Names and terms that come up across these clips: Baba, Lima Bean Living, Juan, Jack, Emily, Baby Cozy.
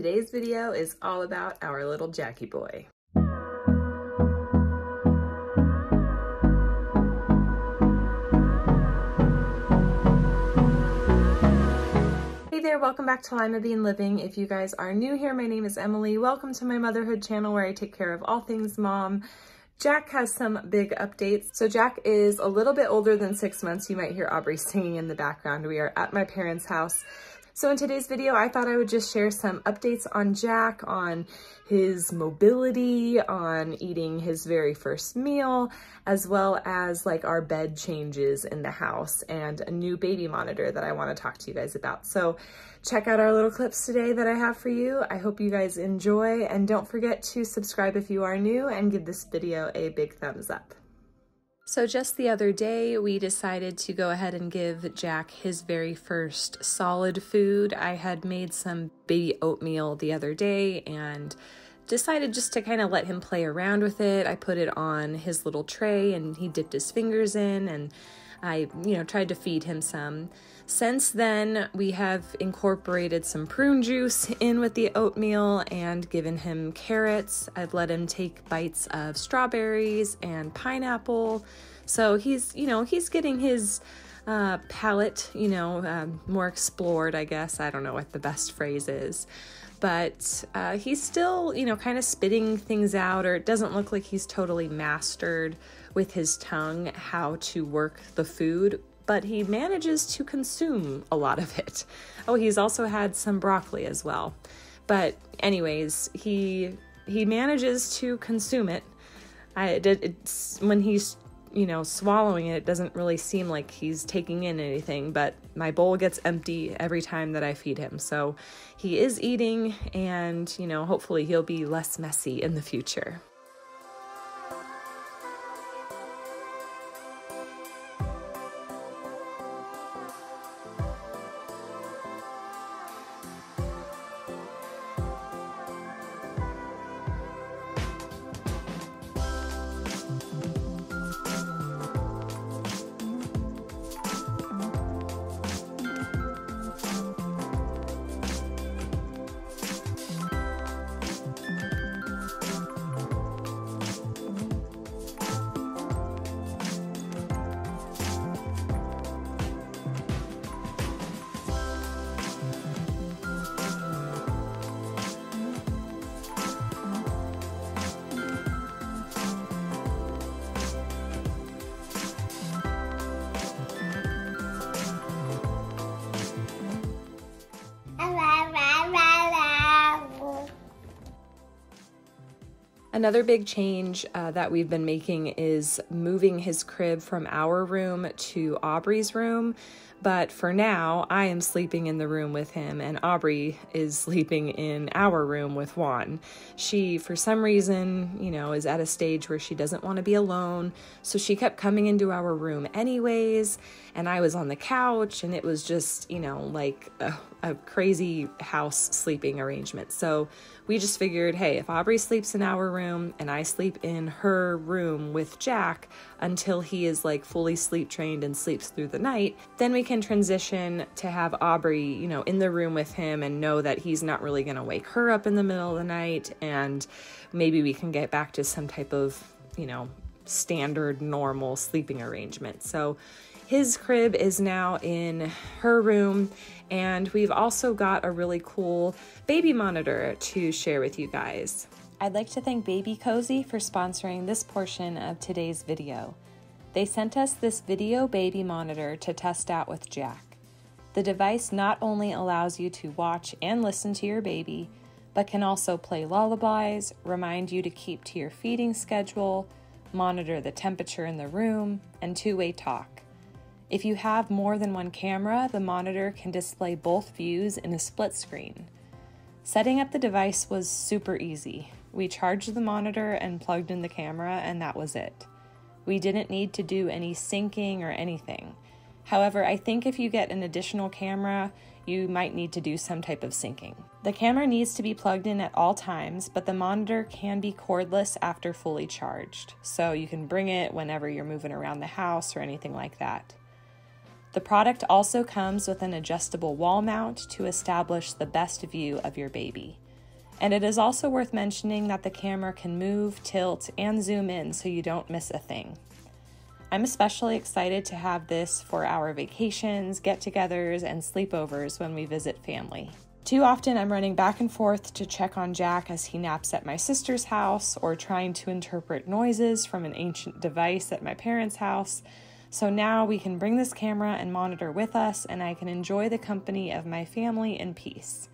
Today's video is all about our little Jackie boy. Hey there, welcome back to Lima Bean Living. If you guys are new here, my name is Emily. Welcome to my motherhood channel where I take care of all things mom. Jack has some big updates. So Jack is a little bit older than 6 months. You might hear Aubrey singing in the background. We are at my parents' house. So in today's video, I thought I would just share some updates on Jack, on his mobility, on eating his very first meal, as well as like our bed changes in the house and a new baby monitor that I want to talk to you guys about. So check out our little clips today that I have for you. I hope you guys enjoy, and don't forget to subscribe if you are new and give this video a big thumbs up. So just the other day, we decided to go ahead and give Jack his very first solid food. I had made some baby oatmeal the other day and decided just to kind of let him play around with it. I put it on his little tray and he dipped his fingers in, and I, tried to feed him some. Since then, we have incorporated some prune juice in with the oatmeal and given him carrots. I've let him take bites of strawberries and pineapple. So he's, he's getting his palate, more explored, I guess. I don't know what the best phrase is. But he's still, kind of spitting things out, or it doesn't look like he's totally mastered with his tongue how to work the food, but he manages to consume a lot of it. Oh, he's also had some broccoli as well. But anyways, he manages to consume it. It's when he's, swallowing it, it doesn't really seem like he's taking in anything, but my bowl gets empty every time that I feed him. So he is eating, and, hopefully he'll be less messy in the future. Another big change that we've been making is moving his crib from our room to Aubrey's room. But for now, I am sleeping in the room with him, and Aubrey is sleeping in our room with Juan. She, for some reason, is at a stage where she doesn't want to be alone. So she kept coming into our room anyways, and I was on the couch, and it was just, like a crazy house sleeping arrangement. So we just figured, hey, if Aubrey sleeps in our room, and I sleep in her room with Jack until he is like fully sleep trained and sleeps through the night, then we can transition to have Aubrey, in the room with him, and know that he's not really going to wake her up in the middle of the night, and maybe we can get back to some type of, standard normal sleeping arrangement. So his crib is now in her room, and we've also got a really cool baby monitor to share with you guys. I'd like to thank Baby Cozy for sponsoring this portion of today's video. They sent us this video baby monitor to test out with Jack. The device not only allows you to watch and listen to your baby, but can also play lullabies, remind you to keep to your feeding schedule, monitor the temperature in the room, and two-way talk. If you have more than one camera, the monitor can display both views in a split screen. Setting up the device was super easy. We charged the monitor and plugged in the camera, and that was it. We didn't need to do any syncing or anything. However, I think if you get an additional camera, you might need to do some type of syncing. The camera needs to be plugged in at all times, but the monitor can be cordless after fully charged, so you can bring it whenever you're moving around the house or anything like that. The product also comes with an adjustable wall mount to establish the best view of your baby. And it is also worth mentioning that the camera can move, tilt, and zoom in so you don't miss a thing. I'm especially excited to have this for our vacations, get-togethers, and sleepovers when we visit family. Too often I'm running back and forth to check on Jack as he naps at my sister's house or trying to interpret noises from an ancient device at my parents' house. So now we can bring this camera and monitor with us, and I can enjoy the company of my family in peace.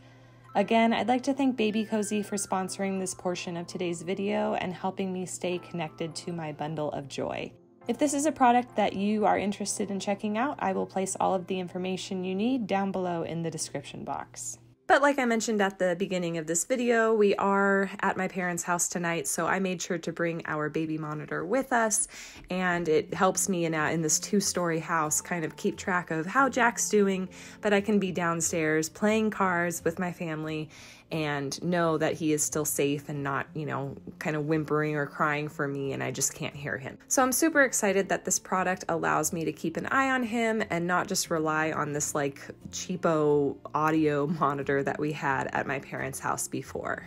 Again, I'd like to thank Baby Cozy for sponsoring this portion of today's video and helping me stay connected to my bundle of joy. If this is a product that you are interested in checking out, I will place all of the information you need down below in the description box. But like I mentioned at the beginning of this video, we are at my parents' house tonight, so I made sure to bring our baby monitor with us, and it helps me in this two-story house kind of keep track of how Jack's doing, but I can be downstairs playing cards with my family and know that he is still safe and not, you know, kind of whimpering or crying for me and I just can't hear him. So I'm super excited that this product allows me to keep an eye on him and not just rely on this like cheapo audio monitor that we had at my parents' house before.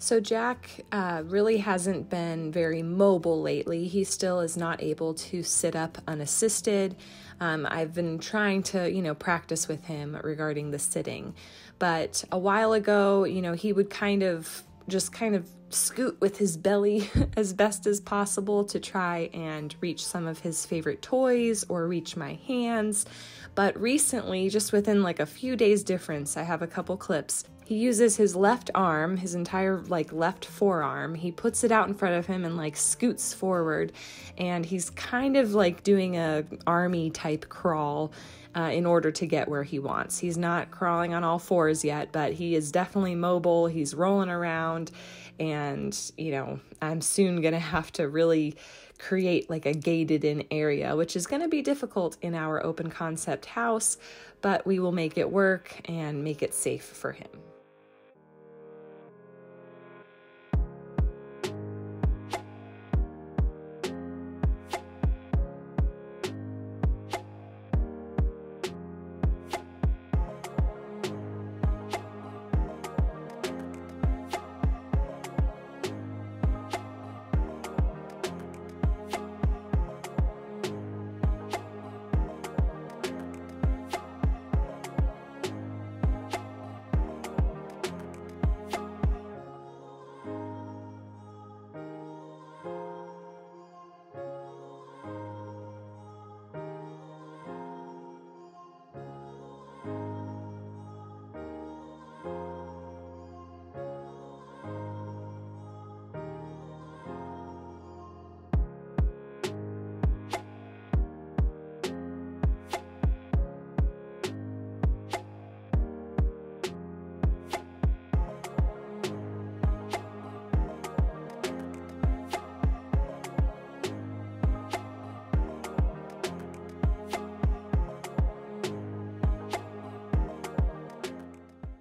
So Jack really hasn't been very mobile lately. He still is not able to sit up unassisted. I've been trying to, practice with him regarding the sitting. But a while ago, he would kind of scoot with his belly as best as possible to try and reach some of his favorite toys or reach my hands. But recently, just within like a few days difference, I have a couple clips. He uses his left arm, his entire left forearm. He puts it out in front of him and scoots forward, and he's kind of doing a army type crawl in order to get where he wants. He's not crawling on all fours yet, but he is definitely mobile. He's rolling around, and I'm soon gonna have to really create a gated in area, which is going to be difficult in our open concept house, but we will make it work and make it safe for him.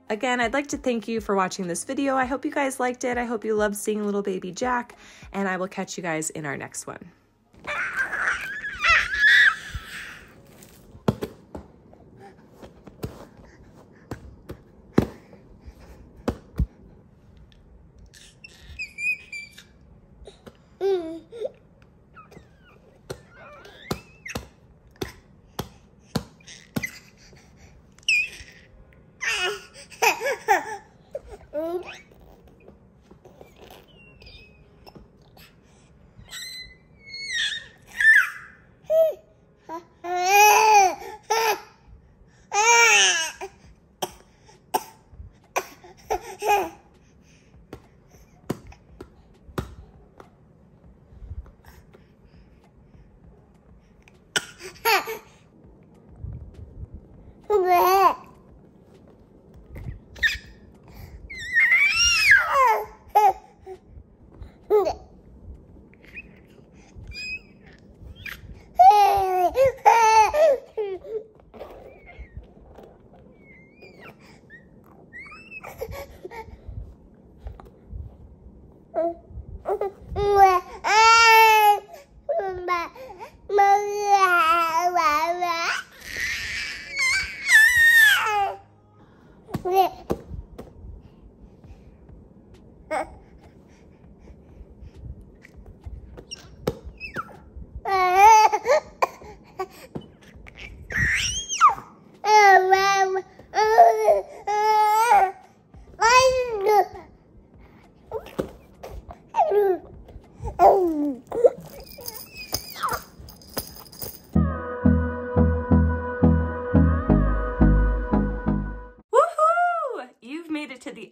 Again, I'd like to thank you for watching this video. I hope you guys liked it. I hope you loved seeing little baby Jack, and I will catch you guys in our next one.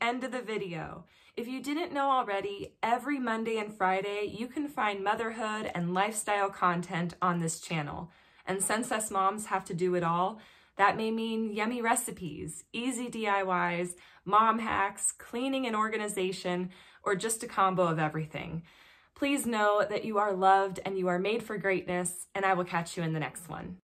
End of the video. If you didn't know already, every Monday and Friday you can find motherhood and lifestyle content on this channel. And since us moms have to do it all, that may mean yummy recipes, easy DIYs, mom hacks, cleaning and organization, or just a combo of everything. Please know that you are loved and you are made for greatness, and I will catch you in the next one.